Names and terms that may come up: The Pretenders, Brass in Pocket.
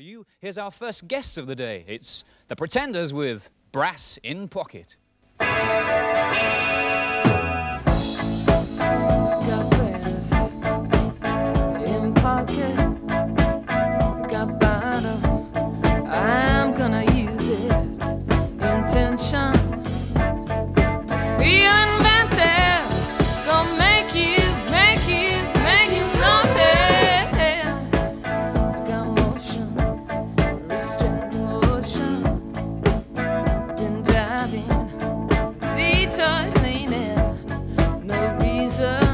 For you, here's our first guests of the day. It's The Pretenders with Brass in Pocket. Got brass in pocket, got bottle, I'm gonna use it, intention, feel invented, gonna make you notice. Got motion, restrained motion, been diving, detour leaning, no reason.